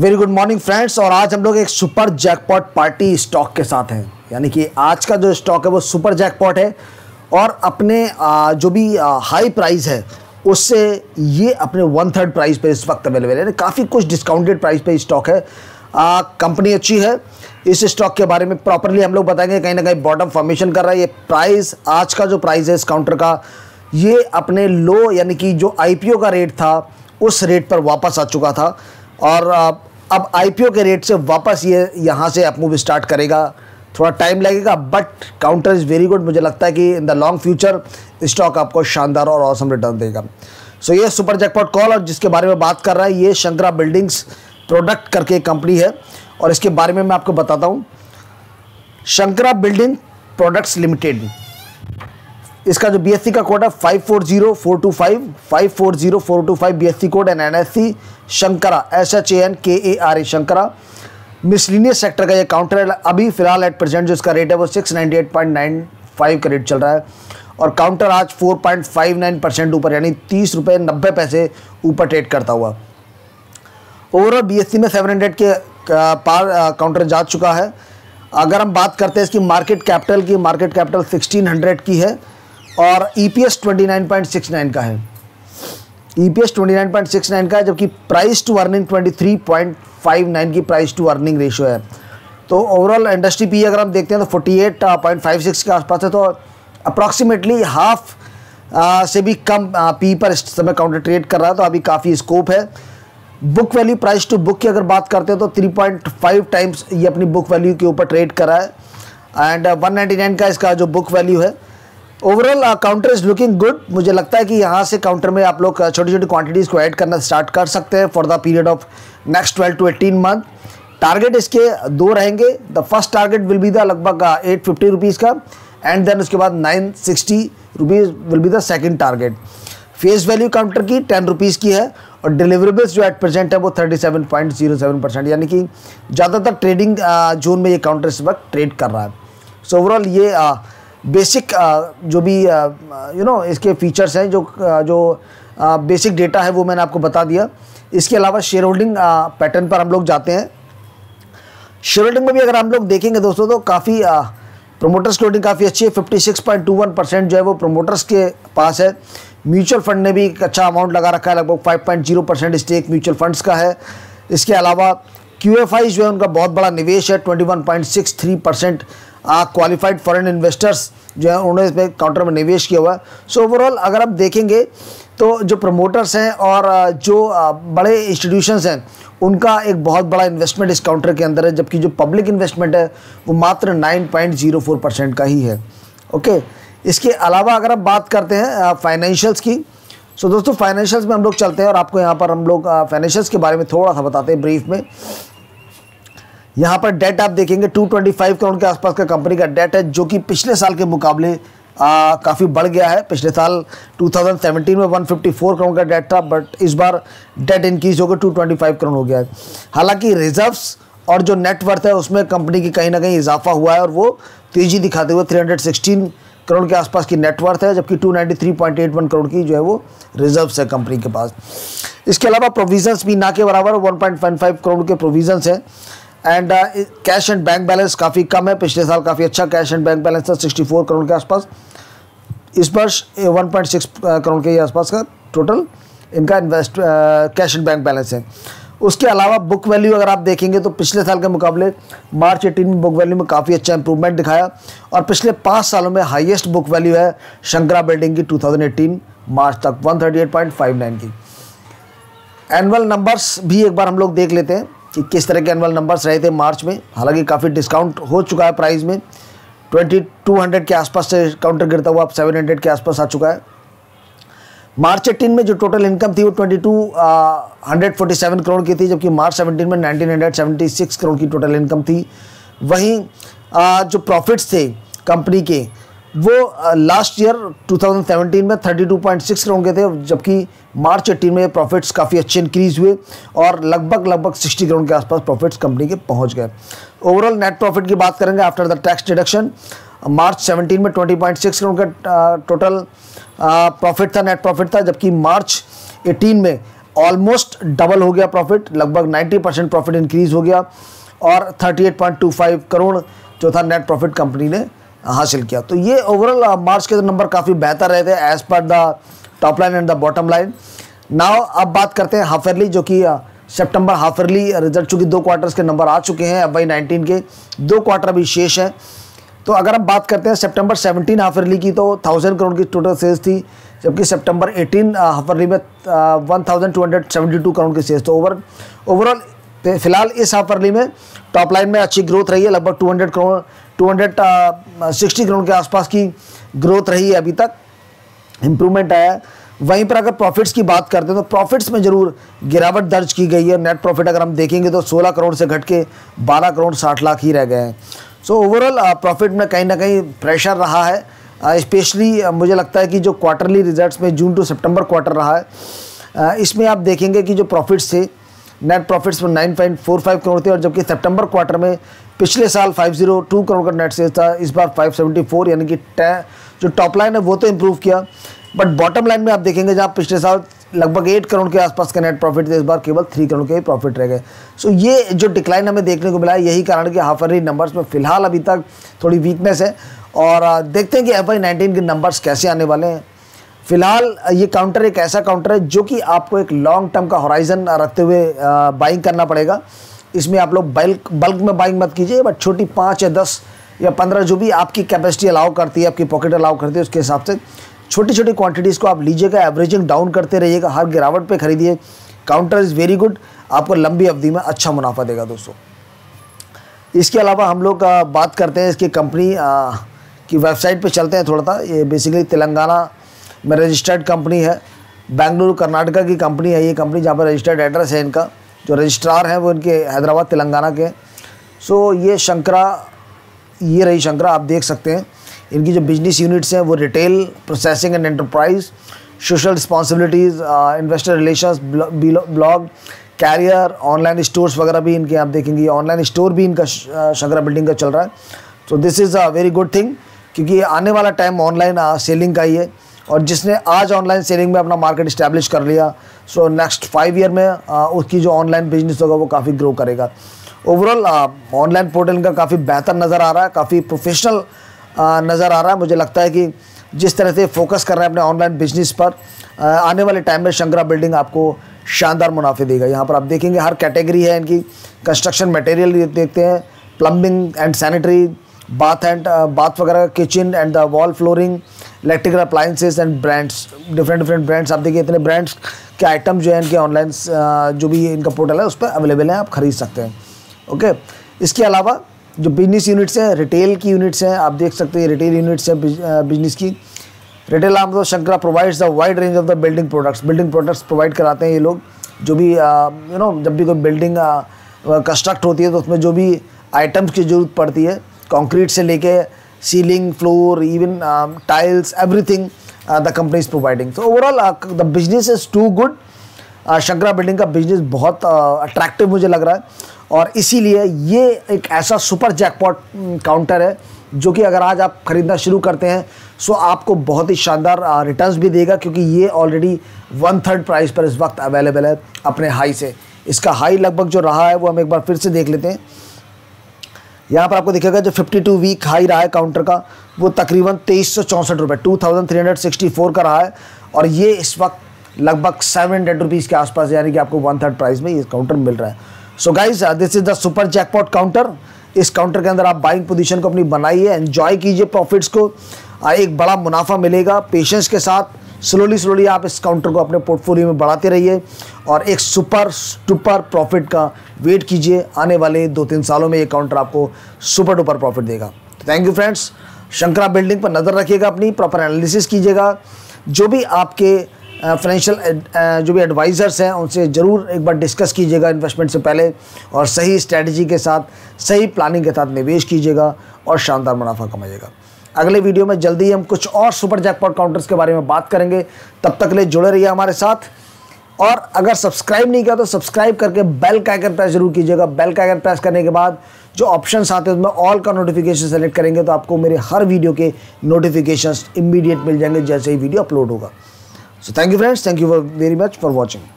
Very good morning friends. और आज हम लोग एक सुपर जैकपॉट पार्टी स्टॉक के साथ हैं, यानी कि आज का जो स्टॉक है वो सुपर जैकपॉट है और अपने जो भी हाई प्राइस है उससे ये अपने 1/3 प्राइस पे इस वक्त अवेलेबल है। काफ़ी कुछ डिस्काउंटेड प्राइस पे स्टॉक है। कंपनी अच्छी है। इस स्टॉक के बारे में प्रॉपरली हम लोग बताएंगे। कहीं ना कहीं बॉटम फॉर्मेशन कर रहा है ये प्राइस। आज का जो प्राइस है इस काउंटर का ये अपने लो यानी कि जो IPO का रेट था उस रेट पर वापस आ चुका था और अब IPO के रेट से वापस ये यहाँ से अप मूव स्टार्ट करेगा। थोड़ा टाइम लगेगा but counter is very good. मुझे लगता है कि in the long future stock आपको शानदार और ऑसम रिटर्न देगा। सो ये सुपर जैकपॉट कॉल और जिसके बारे में बात कर रहा है ये शंकरा बिल्डिंग्स प्रोडक्ट करके कंपनी है और इसके बारे में मैं आपको बताता हूँ। शंकरा बिल्डिंग प्रोडक्ट्स लिमिटेड, इसका जो BSE का कोड है 540425 540425 BSE code and NSE Shankara SHANKARA Shankara. Miscellaneous sector का ये काउंटर है। अभी फिलहाल एट प्रेजेंट जो इसका रेट है वो 698.95 का रेट चल रहा है और काउंटर आज 4.59% ऊपर यानी ₹30.90 ऊपर ट्रेड करता हुआ। ओवरऑल BSE में 700 के पार काउंटर जा चुका है। अगर हम बात करते हैं इसकी मार्केट कैपिटल 1600 की है और EPS 29.69 का है। EPS 29.69 का है जबकि प्राइस टू अर्निंग 23.59 की प्राइस टू अर्निंग रेशियो है। तो ओवरऑल इंडस्ट्री पी अगर हम देखते हैं तो 48.56 के आसपास है। तो अप्रॉक्सीमेटली हाफ से भी कम पी पर इस समय काउंटर ट्रेड कर रहा है। तो अभी काफ़ी स्कोप है। Book value price to book की अगर बात करते हैं तो 3.5 टाइम्स ये अपनी बुक वैल्यू के ऊपर ट्रेड करा है एंड 199 का इसका जो बुक वैल्यू है। Overall counter is looking good. मुझे लगता है कि यहाँ से काउंटर में आप लोग छोटी छोटी क्वांटिटीज़ को ऐड करना स्टार्ट कर सकते हैं for the period of next 12 to 18 month. Target इसके दो रहेंगे। The first target will be the लगभग ₹850 का एंड देन उसके बाद ₹960 will be the second target. Face value counter की ₹10 की है और डिलीवरेबल्स जो एट प्रेजेंट है वो 37.07% यानी कि ज़्यादातर ट्रेडिंग जोन में ये काउंटर इस वक्त ट्रेड कर रहा है। सो ओवरऑल ये बेसिक जो भी इसके फीचर्स हैं जो बेसिक डेटा है वो मैंने आपको बता दिया। इसके अलावा शेयर होल्डिंग पैटर्न पर हम लोग जाते हैं। शेयर होल्डिंग में भी अगर हम लोग देखेंगे दोस्तों तो काफ़ी प्रोमोटर्स की होल्डिंग काफ़ी अच्छी है। 56.21% जो है वो प्रोमोटर्स के पास है। म्यूचुअल फंड ने भी एक अच्छा अमाउंट लगा रखा है, लगभग 5.0% स्टेक म्यूचुअल फंड्स का है। इसके अलावा QFI जो है उनका बहुत बड़ा निवेश है। 21.63% क्वालिफाइड फॉरेन इन्वेस्टर्स जो है उन्होंने इसमें काउंटर में निवेश किया हुआ है। सो ओवरऑल अगर आप देखेंगे तो जो प्रमोटर्स हैं और जो बड़े इंस्टीट्यूशंस हैं उनका एक बहुत बड़ा इन्वेस्टमेंट इस काउंटर के अंदर है जबकि जो पब्लिक इन्वेस्टमेंट है वो मात्र 9.04% का ही है। ओके, इसके अलावा अगर आप बात करते हैं फाइनेंशियल्स की। सो दोस्तों फाइनेंशियल्स में हम लोग चलते हैं और आपको यहाँ पर हम लोग फाइनेंशियल्स के बारे में थोड़ा सा बताते हैं ब्रीफ में। यहाँ पर डेट आप देखेंगे 225 करोड़ के आसपास का कंपनी का डेट है जो कि पिछले साल के मुकाबले काफ़ी बढ़ गया है। पिछले साल 2017 में 154 करोड़ का डेट था बट इस बार डेट इंक्रीज होकर 225 करोड़ हो गया है। हालांकि रिजर्व्स और जो नेटवर्थ है उसमें कंपनी की कहीं ना कहीं इजाफा हुआ है और वो तेज़ी दिखाते हुए 316 करोड़ के आसपास की नेटवर्थ है जबकि 293.81 करोड़ की जो है वो रिजर्व्स है कंपनी के पास। इसके अलावा प्रोविजंस भी ना के बराबर 1.55 करोड़ के प्रोविजंस हैं and cash and bank balance काफ़ी कम है। पिछले साल काफ़ी अच्छा कैश एंड बैंक बैलेंस था 64 करोड़ के आसपास। इस वर्ष 1.6 करोड़ के आसपास का टोटल इनका invest cash and bank balance है। उसके अलावा बुक वैल्यू अगर आप देखेंगे तो पिछले साल के मुकाबले मार्च 18 में बुक वैल्यू में काफ़ी अच्छा इंप्रूवमेंट दिखाया और पिछले 5 सालों में हाईएस्ट बुक वैल्यू है शंकरा बिल्डिंग की 2018 मार्च तक 138.59 की। एनुअल नंबर्स भी एक बार हम लोग देख लेते हैं कि किस तरह के एनुअल नंबर्स रहे थे मार्च में। हालांकि काफ़ी डिस्काउंट हो चुका है प्राइस में। 2200 के आसपास से काउंटर गिरता हुआ अब 700 के आसपास आ चुका है। मार्च 18 में जो टोटल इनकम थी वो 2247 करोड़ की थी जबकि मार्च 17 में 1976 करोड़ की टोटल इनकम थी। वहीं जो प्रॉफिट्स थे कंपनी के वो लास्ट ईयर 2017 में 32.6 करोड़ के थे जबकि मार्च 18 में प्रॉफिट्स काफ़ी अच्छे इंक्रीज़ हुए और लगभग 60 करोड़ के आसपास प्रॉफिट्स कंपनी के पहुंच गए। ओवरऑल नेट प्रॉफिट की बात करेंगे after the tax deduction. March 17 में 20.6 करोड़ का टोटल प्रॉफिट था, नेट प्रॉफिट था जबकि मार्च 18 में ऑलमोस्ट डबल हो गया प्रॉफिट, लगभग 90% प्रॉफिट इंक्रीज़ हो गया और 38.25 करोड़ जो था नेट प्रॉफिट कंपनी ने हासिल किया। तो ये ओवरऑल मार्च के नंबर काफ़ी बेहतर रहे थे as per the top line and the bottom line. Now अब बात करते हैं हाफ ईयरली, जो कि सितंबर हाफ ईयरली रिजल्ट, चूँकि दो क्वार्टर्स के नंबर आ चुके हैं, अब 19 के दो क्वार्टर अभी शेष हैं। तो अगर हम बात करते हैं सितंबर 17 हाफ ईयरली की, तो 1000 करोड़ की टोटल सेल्स थी, जबकि सितंबर 18 हाफ ईयरली में 1272 करोड़ की सेल्स। तो ओवरऑल फिलहाल इस हाफ ईयरली में टॉप लाइन में अच्छी ग्रोथ रही है, लगभग 260 करोड़ के आसपास की ग्रोथ रही है, अभी तक इम्प्रूवमेंट आया है। वहीं पर अगर प्रॉफिट्स की बात करते हैं तो प्रॉफिट्स में ज़रूर गिरावट दर्ज की गई है। नेट प्रॉफिट अगर हम देखेंगे तो 16 करोड़ से घट के 12 करोड़ 60 लाख ही रह गए हैं। सो ओवरऑल प्रॉफिट में कहीं ना कहीं प्रेशर रहा है, स्पेशली मुझे लगता है कि जो क्वार्टरली रिजल्ट्स में जून टू सितंबर क्वार्टर रहा है, इसमें आप देखेंगे कि जो प्रॉफिट्स थे नेट प्रॉफिट्स में 9.45 करोड़ थे, और जबकि सितंबर क्वार्टर में पिछले साल 502 करोड़ का नेट सेल्स था, इस बार 574, यानी कि जो टॉप लाइन है वो तो इम्प्रूव किया, बट बॉटम लाइन में आप देखेंगे जहाँ पिछले साल लगभग 8 करोड़ के आसपास का नेट प्रॉफिट थे, इस बार केवल 3 करोड़ के ही प्रॉफिट रह गए। सो ये जो डिक्लाइन हमें देखने को मिला है, यही कारण कि हाफ ईयरली नंबर्स में फिलहाल अभी तक थोड़ी वीकनेस है, और देखते हैं कि FY19 के नंबर्स कैसे आने वाले हैं। फिलहाल ये काउंटर एक ऐसा काउंटर है जो कि आपको एक लॉन्ग टर्म का होराइजन रखते हुए बाइंग करना पड़ेगा। इसमें आप लोग बल्क में बाइंग मत कीजिए, बट छोटी 5 या 10 या 15 जो भी आपकी कैपेसिटी अलाउ करती है, आपकी पॉकेट अलाउ करती है, उसके हिसाब से छोटी छोटी क्वांटिटीज़ को आप लीजिएगा, एवरेजिंग डाउन करते रहिएगा, हर गिरावट पे खरीदिए। काउंटर इज़ वेरी गुड, आपको लंबी अवधि में अच्छा मुनाफा देगा दोस्तों। इसके अलावा हम लोग बात करते हैं इसकी कंपनी की वेबसाइट पे चलते हैं थोड़ा सा। ये बेसिकली तेलंगाना में रजिस्टर्ड कंपनी है, बेंगलुरु कर्नाटका की कंपनी है ये कंपनी, जहाँ पर रजिस्टर्ड एड्रेस है इनका, जो रजिस्ट्रार हैं वो इनके हैदराबाद तेलंगाना के। सो ये रही शंकरा आप देख सकते हैं। इनकी जो बिजनेस यूनिट्स हैं वो retail, processing and enterprise, social responsibilities, investor relations, blog, career, online stores वगैरह भी इनके आप देखेंगे। ऑनलाइन स्टोर भी इनका शंकरा बिल्डिंग का चल रहा है। So this is a very good thing, क्योंकि आने वाला टाइम ऑनलाइन सेलिंग का ही है, और जिसने आज ऑनलाइन सेलिंग में अपना मार्केट इस्टेब्लिश कर लिया, सो नेक्स्ट 5 ईयर में उसकी जो ऑनलाइन बिजनेस होगा वो काफ़ी ग्रो करेगा। ओवरऑल ऑनलाइन पोर्टल का काफ़ी बेहतर नज़र आ रहा है, काफ़ी प्रोफेशनल नज़र आ रहा है। मुझे लगता है कि जिस तरह से फोकस कर रहे हैं अपने ऑनलाइन बिजनेस पर, आने वाले टाइम में शंकरा बिल्डिंग आपको शानदार मुनाफे देगा। यहाँ पर आप देखेंगे हर कैटेगरी है इनकी, कंस्ट्रक्शन मटेरियल देखते हैं, प्लम्बिंग एंड सैनिटरी, बाथ वगैरह, kitchen and the wall flooring, electrical appliances and brands, different brands. आप देखिए इतने ब्रांड्स के आइटम जो है इनके ऑनलाइन जो भी इनका पोर्टल है उस पर अवेलेबल है, आप खरीद सकते हैं। ओके, इसके अलावा जो बिजनेस यूनिट्स हैं, रिटेल की यूनिट्स हैं, आप देख सकते हैं रिटेल यूनिट्स हैं बिजनेस की। रिटेल आर्म तो Shankara provides the wide range of the building products provide कराते हैं ये लोग। जो भी जब भी कोई बिल्डिंग कंस्ट्रक्ट होती है तो उसमें जो भी आइटम्स की ज़रूरत पड़ती है, कंक्रीट से लेके ceiling, floor, even tiles, everything the company is providing. तो overall the business is too good. Shankara building का बिजनेस बहुत अट्रैक्टिव मुझे लग रहा है, और इसीलिए ये एक ऐसा सुपर जैकपॉट काउंटर है जो कि अगर आज आप ख़रीदना शुरू करते हैं सो आपको बहुत ही शानदार रिटर्न्स भी देगा, क्योंकि ये ऑलरेडी 1/3 प्राइस पर इस वक्त अवेलेबल है अपने हाई से। इसका हाई लगभग जो रहा है वो हम एक बार फिर से देख लेते हैं। यहाँ पर आपको दिखेगा जो 52 वीक हाई रहा है काउंटर का, वो तकरीबन 2364 रुपये 2364 का रहा है, और ये इस वक्त लगभग 700 रुपीज़ के आसपास, यानी कि आपको 1/3 प्राइस में ये काउंटर मिल रहा है। So guys, this is the super jackpot counter. इस काउंटर के अंदर आप बाइंग पोजीशन को अपनी बनाइए, एंजॉय कीजिए प्रॉफिट्स को, एक बड़ा मुनाफा मिलेगा। पेशेंस के साथ स्लोली आप इस काउंटर को अपने पोर्टफोलियो में बढ़ाते रहिए, और एक सुपर प्रॉफिट का वेट कीजिए। आने वाले 2-3 सालों में ये काउंटर आपको सुपर डुपर प्रॉफिट देगा। Thank you friends. Shankara building पर नज़र रखिएगा अपनी, प्रॉपर एनालिसिस कीजिएगा। जो भी आपके फाइनेंशियल जो भी एडवाइज़र्स हैं उनसे ज़रूर एक बार डिस्कस कीजिएगा इन्वेस्टमेंट से पहले, और सही स्ट्रैटेजी के साथ, सही प्लानिंग के साथ निवेश कीजिएगा और शानदार मुनाफा कमाइएगा। अगले वीडियो में जल्दी ही हम कुछ और सुपर जैकपॉट काउंटर्स के बारे में बात करेंगे। तब तक के लिए जुड़े रहिए हमारे साथ, और अगर सब्सक्राइब नहीं किया तो सब्सक्राइब करके बेल का आइकन प्रेस जरूर कीजिएगा। बेल का आइकन प्रेस करने के बाद जो ऑप्शंस आते हैं उसमें ऑल का नोटिफिकेशन सेलेक्ट करेंगे तो आपको मेरे हर वीडियो के नोटिफिकेशंस इमीडिएट मिल जाएंगे जैसे ही वीडियो अपलोड होगा। So thank you friends, thank you very much for watching.